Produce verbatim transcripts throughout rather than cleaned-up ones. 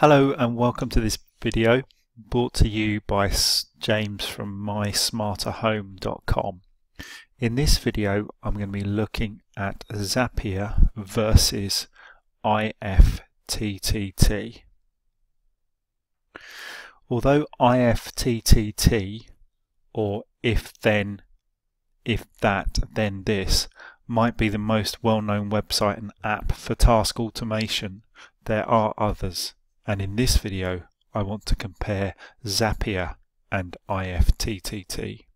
Hello and welcome to this video brought to you by James from my smarter home dot com. In this video I'm going to be looking at Zapier versus I F T T T. Although I F T T T, or if then, if that, then this, might be the most well-known website and app for task automation, there are others. And in this video, I want to compare Zapier and I F T T T.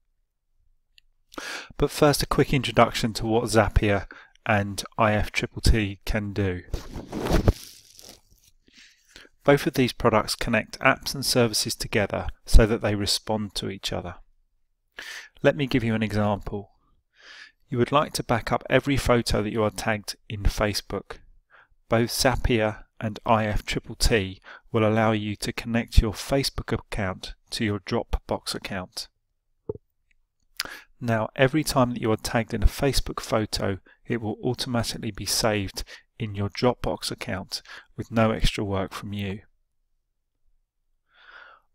But first, a quick introduction to what Zapier and I F T T T can do. Both of these products connect apps and services together so that they respond to each other. Let me give you an example. You would like to back up every photo that you are tagged in Facebook. Both Zapier and I F T T T will allow you to connect your Facebook account to your Dropbox account. Now, every time that you are tagged in a Facebook photo, it will automatically be saved in your Dropbox account with no extra work from you.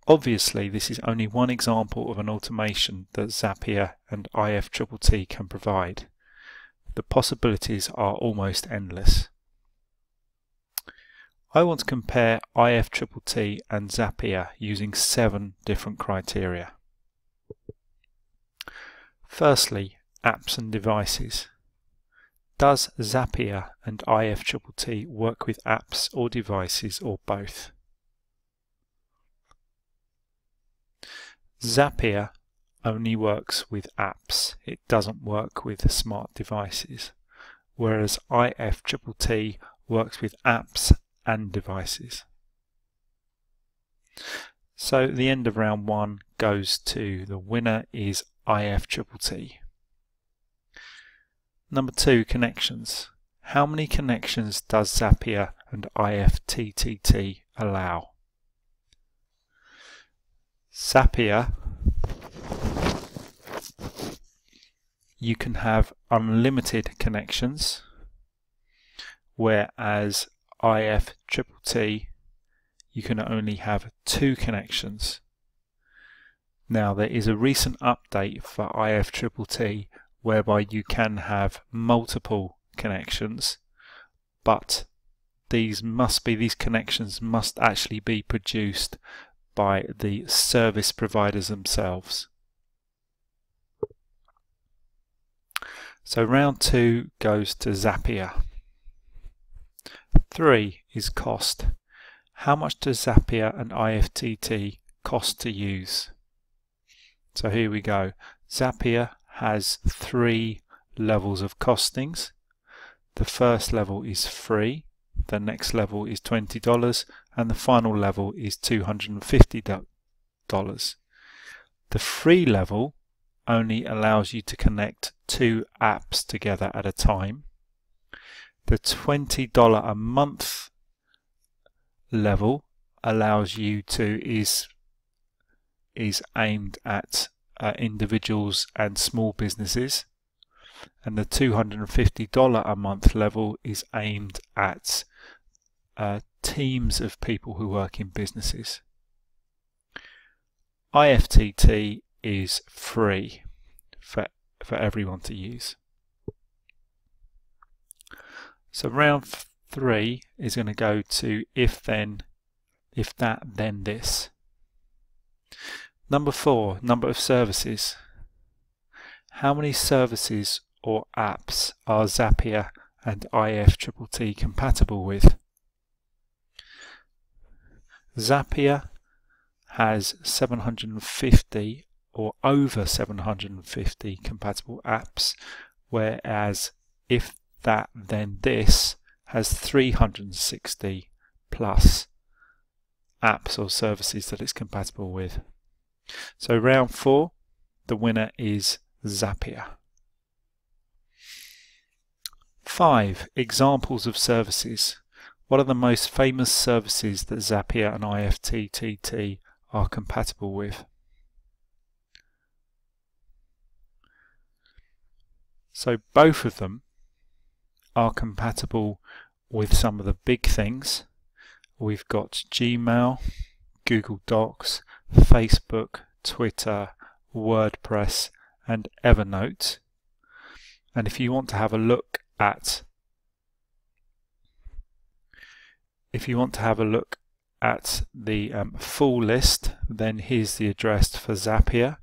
Obviously, this is only one example of an automation that Zapier and I F T T T can provide. The possibilities are almost endless. I want to compare I F T T T and Zapier using seven different criteria. Firstly, apps and devices. Does Zapier and I F T T T work with apps or devices or both? Zapier only works with apps. It doesn't work with smart devices, whereas I F T T T works with apps and devices. So the end of round one goes to the winner is I F T T T. Number two, connections. How many connections does Zapier and I F T T T allow? Zapier, you can have unlimited connections, whereas I F T T T, you can only have two connections. Now, there is a recent update for I F T T T whereby you can have multiple connections, but these must be these connections must actually be produced by the service providers themselves. So round two goes to Zapier. Three is cost. How much does Zapier and I F T T T cost to use? So here we go. Zapier has three levels of costings. The first level is free, the next level is twenty dollars, and the final level is two hundred fifty dollars. The free level only allows you to connect two apps together at a time. The twenty dollars a month level allows you to is is aimed at uh, individuals and small businesses, and the two hundred fifty dollars a month level is aimed at uh, teams of people who work in businesses. I F T T T is free for for everyone to use. So round three is going to go to if then, if that, then this. Number four, number of services. How many services or apps are Zapier and I F T T T compatible with? Zapier has seven hundred fifty or over seven hundred fifty compatible apps, whereas if that then this has three hundred sixty plus apps or services that it's compatible with. So round four, the winner is Zapier. Five, examples of services. What are the most famous services that Zapier and I F T T T are compatible with? So both of them are compatible with some of the big things, we've got Gmail, Google Docs, Facebook, Twitter, WordPress and Evernote. And if you want to have a look at if you want to have a look at the um, full list, then here's the address for Zapier,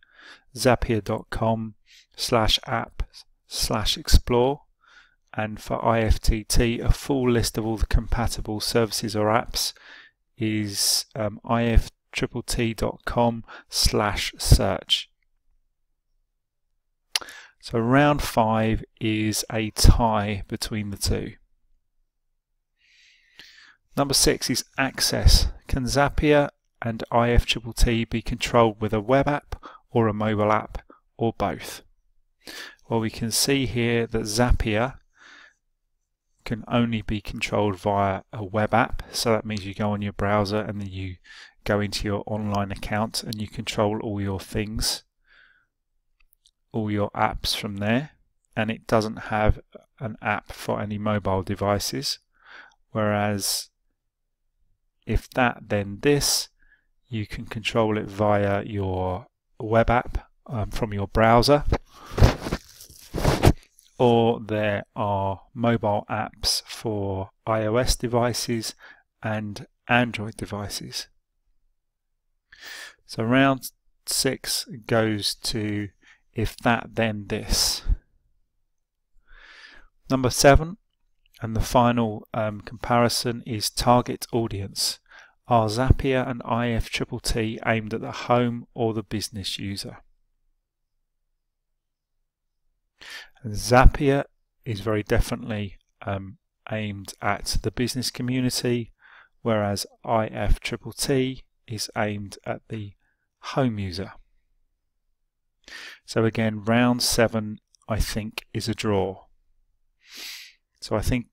zapier dot com slash app slash explore, and for I F T T a full list of all the compatible services or apps is um, I F T T T dot com slash search. So round five is a tie between the two. Number six is access. Can Zapier and I F T T T be controlled with a web app or a mobile app or both? Well, we can see here that Zapier can only be controlled via a web app. So that means you go on your browser and then you go into your online account and you control all your things, all your apps from there, and it doesn't have an app for any mobile devices. Whereas if that then this, you can control it via your web app um, from your browser, or there are mobile apps for iOS devices and Android devices. So round six goes to if that then this. Number seven, and the final um, comparison is target audience. Are Zapier and I F T T T aimed at the home or the business user? And Zapier is very definitely um, aimed at the business community, whereas I F T T T is aimed at the home user. So again, round seven I think is a draw. So I think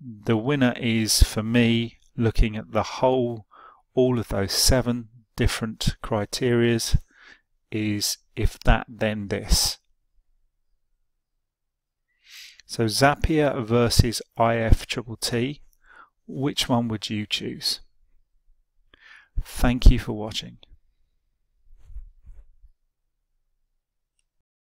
the winner is, for me, looking at the whole, all of those seven different criterias, is if that then this. So Zapier versus I F T T T, which one would you choose? Thank you for watching.